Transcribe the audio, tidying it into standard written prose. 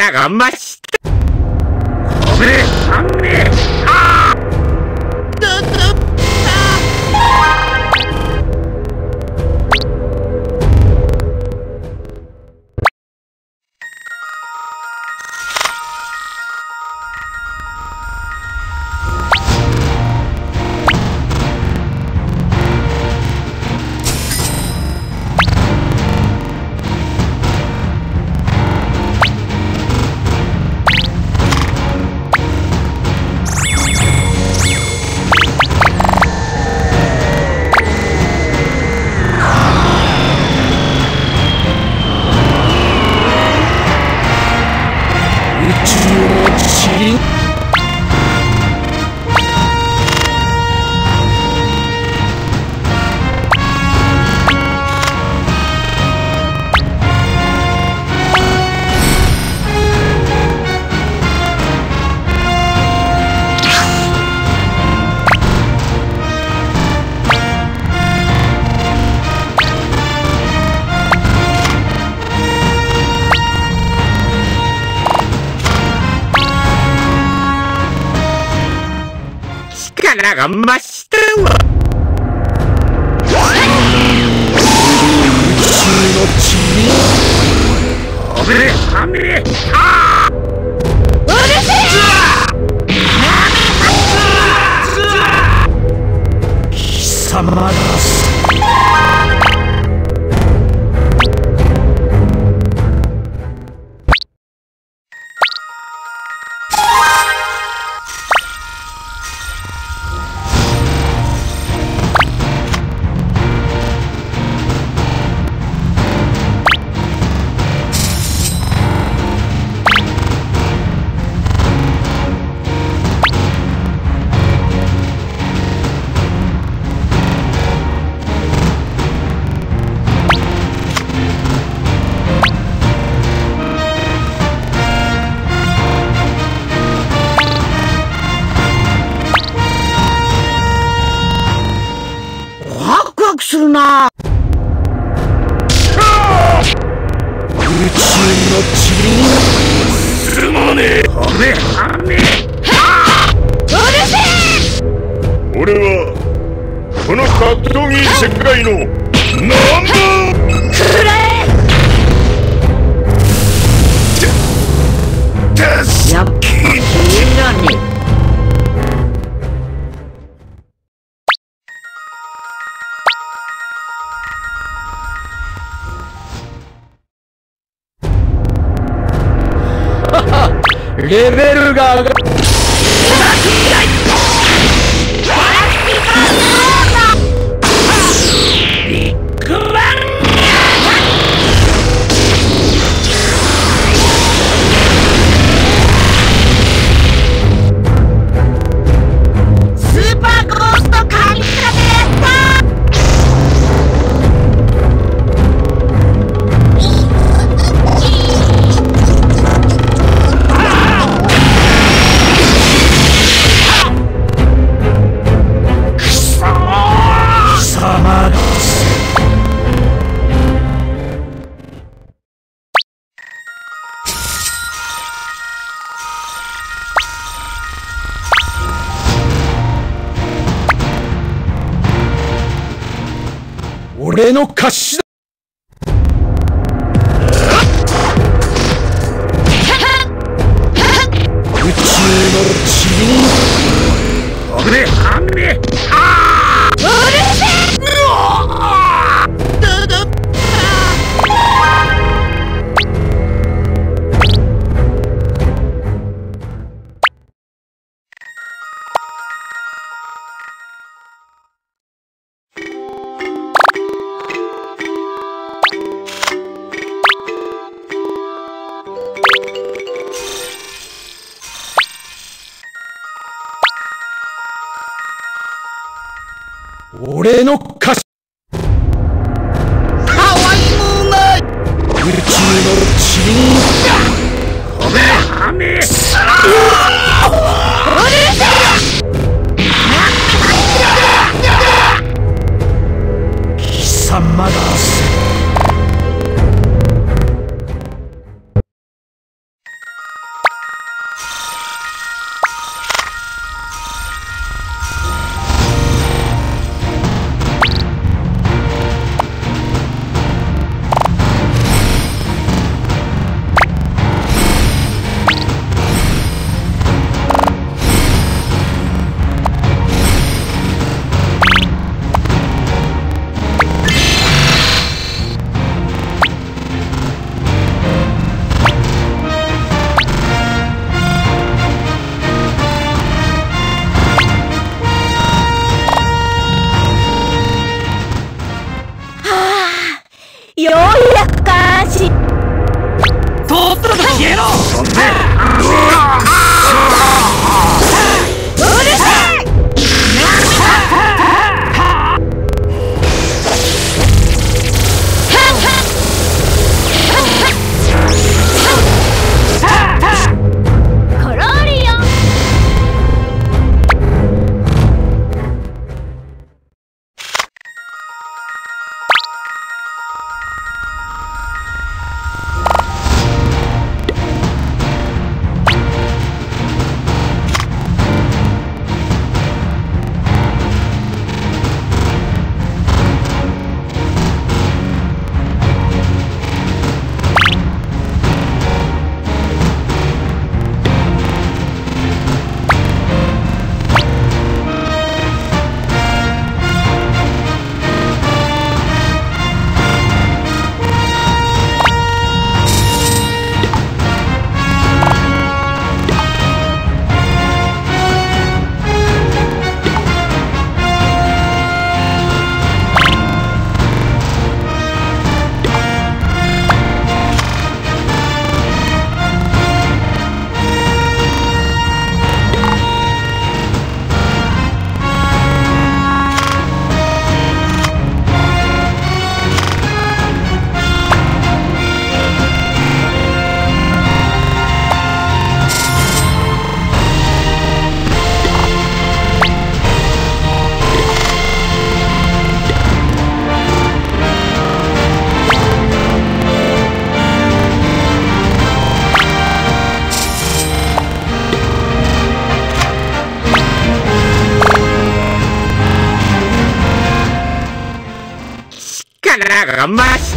あ、頑張した。これ、あめ。ああ。がんばしたわ。貴様です。するな。宇宙の塵。すまねえ。俺はこの格闘技世界のナンバーワン。レベルが上がる。俺の勝ちだ。宇宙の塵。俺の歌詞。かわいもない。宇宙の塵。貴様だ。頑張れ。